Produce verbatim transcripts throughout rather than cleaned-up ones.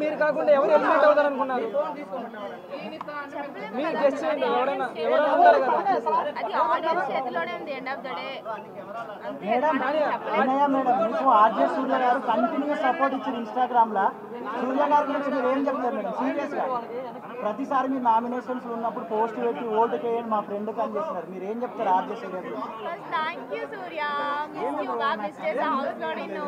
మీరు కాకుండా ఎవరు ఎలిమినేట్ అవుతారు అనుకున్నారు? మీరు గెస్ చేయండి. ఎవరైనా ఎవరైనా ఉంటారు కదా, అది ఆడియన్స్ చేతిలోనే ఉంది. End of the day madam Anaya madam మీకు ఆర్జే సూర్య గారు కంటిన్యూస్ సపోర్ట్ ఇచ్చారు. ఇన్‌స్టాగ్రామ్ లో సూర్య గారి గురించి మీరు ఏం చెప్తారు మేడం? సీరియస్ గా ప్రతిసారి మీ నామినేషన్స్ ఉన్నప్పుడు పోస్ట్ పెట్టి ఓట్ చేయండి మా ఫ్రెండ్ కి అని చేస్తున్నారు. మీరు ఏం చెప్తారు ఆర్జే సూర్య గురించి? థాంక్యూ సూర్య, మిస్ యు గా మిస్టర్ హౌస్ లోనే నో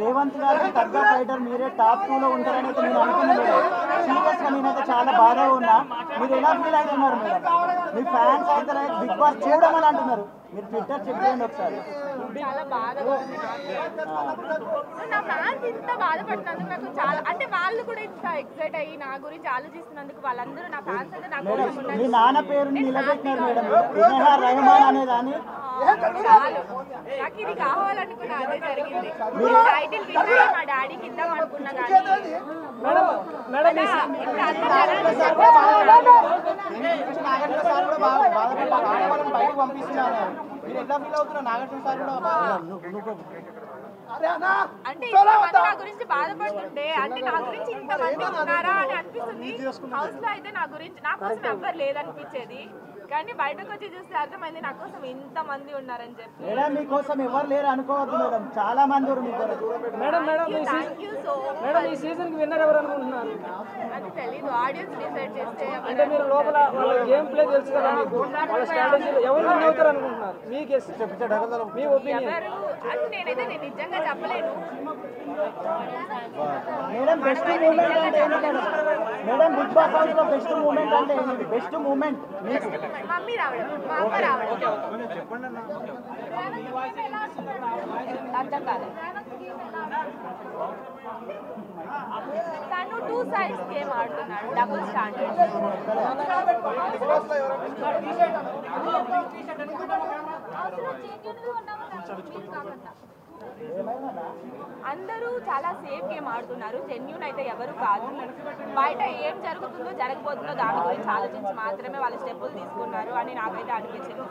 రేవంత్ గారికి తగ్గ ఫైటర్ మీరే టాప్ టూ లో ఉంటారని నేను అనుకున్నాను. సీరియస్ గా నేనైతే చాలా బాధగా ఉన్నా. మీరు ఎలా ఫీల్ అవుతున్నారు మేడం? మీ ఫ్యాన్స్ అయితే బిగ్ బాస్ చేయడం అని అంటున్నారు. మీరు ట్విట్టర్ చెక్ చేయండి ఒకసారి. చాలా బాధగా ఉంది నా ఫ్యాన్స్ ఇంత బాధపడుతున్నందుకు. నాకు చాలా అంటే వాళ్ళు కూడా ఇంత ఎక్సైట్ అయ్యి నా గురించి ఆలోచిస్తున్నందుకు వాళ్ళందరూ నా ఫ్యాన్స్ అంతా నాకు ఉన్నారు. మీ నాన్న పేరు నిలబెట్టినారు మేడం, ఇన్హా రహమాన్ అనే దాన్ని. నాకు ఇది కావాలనుకున్నా, అదే జరిగింది. టైటిల్ విన్నర్ మా డాడీకి ఇద్దాం అనుకున్నా కానీ బయటకు పంపిస్తున్నారు. మీరు ఎట్లా ఫీల్ అవుతున్నారు? నాగార్జున సార్ కూడా అంటే నా గురించి బాధపడుతుండే, అంటే నా గురించి ఇంత మంది ఉన్నారా అని అనిపిస్తుంది. హౌస్ లో అయితే నా గురించి నా కోసం ఎవ్వరు లేదనిపించేది, కానీ బయటకు వచ్చి చూస్తే అర్థమైంది నా కోసం ఇంత మంది ఉన్నారని చెప్పి. మేడం మీకోసం ఎవరు లేరు అనుకోవద్దు మేడం, చాలా మంది అది తెలీదు. ఆడియన్స్ డిసైడ్ చేస్తే ఎవరు నేనైతే నేను నిజంగా చెప్పలేను. మేడం బెస్ట్ మూమెంట్ అంటే ఏంటి? మేడం బిగ్ బాస్ హౌస్ లో బెస్ట్ మూమెంట్ అంటే ఏంటి? బెస్ట్ మూమెంట్ మీకు మమ్మీ రావడం, మా అమ్మ రావడం. చెప్పండి అన్న. అర్థం కాలేదు. తను టూ సైడ్స్ గేమ్ ఆడుతున్నాడు, డబుల్ స్టాండర్డ్. అందరూ చాలా సేఫ్ గేమ్ ఆడుతున్నారు, జెన్యూన్ అయితే ఎవరు కాదు. బయట ఏం జరుగుతుందో జరగబోతుందో దాని గురించి ఆలోచించి మాత్రమే వాళ్ళ స్టెప్పులు తీసుకున్నారు అని నాకైతే అనిపించింది.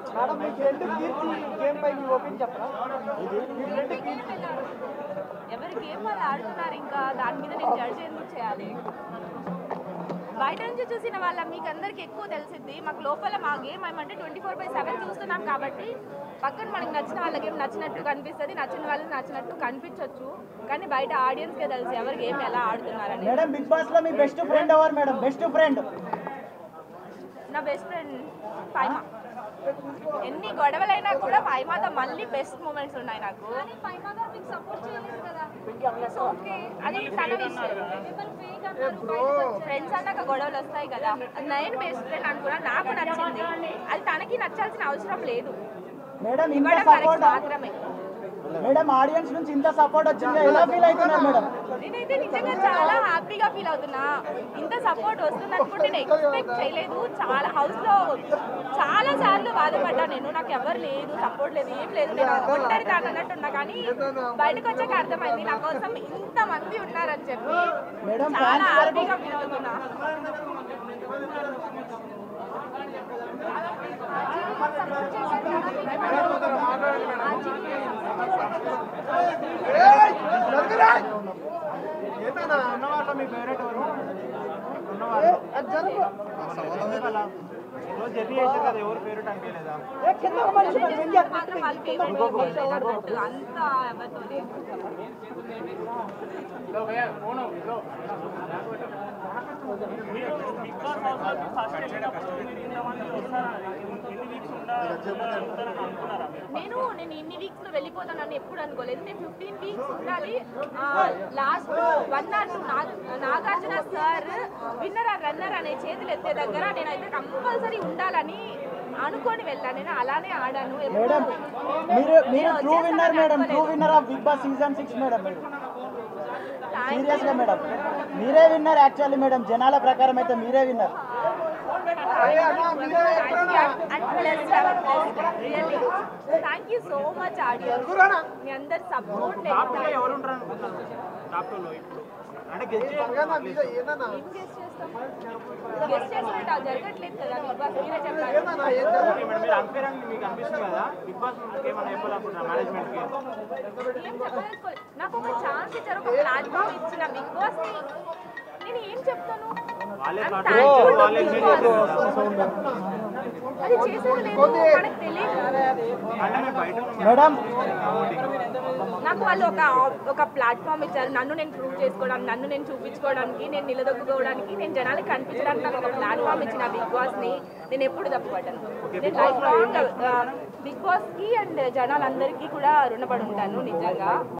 ఎవరి గేమ్ వాళ్ళు ఆడుతున్నారు, ఇంకా దాని మీద నేను జడ్జ్ ఎందుకు చేయాలి? బయట నుంచి చూసిన వాళ్ళ మీకు అందరికీ ఎక్కువ తెలిసింది. మాకు లోపల మా గేమ్ ఏమంటే ట్వంటీ ఫోర్ బై సెవెన్ చూస్తున్నాం కాబట్టి పక్కన మనకు నచ్చిన వాళ్ళకి ఏం నచ్చినట్టు కనిపిస్తుంది, నచ్చిన వాళ్ళకి నచ్చినట్టు కనిపించవచ్చు. కానీ బయట ఆడియన్స్కే తెలుసు ఎవరికి ఏమి ఎలా ఆడుతున్నారని. మేడం బిగ్ బాస్ లో మీ బెస్ట్ ఫ్రెండ్ ఎవరు మేడం? బెస్ట్ ఫ్రెండ్ నా బెస్ట్ ఫ్రెండ్ ఫైమా. ఎన్ని గొడవలైనా కూడా ఫైమాతో మళ్ళీ బెస్ట్ మూమెంట్స్ ఉన్నాయి నాకు. అది తన ఫ్రెండ్స్ అన్నాక గొడవలు వస్తాయి కదా, నేను బెస్ట్ ఫ్రెండ్ అనుకున్నా. నాకు నచ్చింది అది తనకి నచ్చాల్సిన అవసరం లేదు. మేడం ఆడియన్స్ నుంచి ఇంత సపోర్ట్ వచ్చింది, ఎలా ఫీల్ అవుతున్నారు మేడం? నేనైతే నిజంగా చాలా హ్యాపీగా ఫీల్ అవుతున్నా. ఇంత సపోర్ట్ వస్తుందనుకుంటే నేను ఎక్స్పెక్ట్ చేయలేదు. చాలా హౌస్లో చాలా సార్లు బాధపడ్డా నేను, నాకు ఎవరు లేదు, సపోర్ట్ లేదు, ఏం లేదు, నేను ఒంటరి దాని అన్నట్టున్నా. కానీ బయటకు వచ్చాక అర్థమైంది నా కోసం ఇంత మంది ఉన్నారని చెప్పి. చాలా హ్యాపీగా ఫీల్ అవుతున్నా. నేను నేను ఇన్ని వీక్స్ లో వెళ్ళిపోతానని ఎప్పుడు అనుకోలేదు. నేను ఫిఫ్టీన్ వీక్స్ ఉండాలి. Last one or two Nagarjuna sir winner or runner అనే చేతులు ఎత్తే దగ్గర నేనైతే కంపల్సరీ ఉండాలని అనుకొని వెళ్ళాను. నేను అలానే ఆడాను. సీరియస్ గా మేడం మీరే విన్నారు. యాక్చువల్లీ మేడం జనాల ప్రకారం అయితే మీరే విన్నారు. Thank you so much audience, మీ అందరి సపోర్ట్. నాకు వాళ్ళు ఒక ఒక ప్లాట్‌ఫామ్ ఇచ్చారు నన్ను నేను ప్రూవ్ చేసుకోవడానికి నన్ను నేను చూపించుకోవడానికి నేను నిలదొక్కుకోవడానికి నేను జనాలకు కనిపించడానికి నాకు ఒక ప్లాట్‌ఫామ్ ఇచ్చిన బిగ్ బాస్ ని నేను ఎప్పుడు తప్పుపడ్డాను నేను లైఫ్ లాంగ్ బిగ్ బాస్ కి అండ్ జనాలందరికీ కూడా రుణపడి ఉంటాను నిజంగా।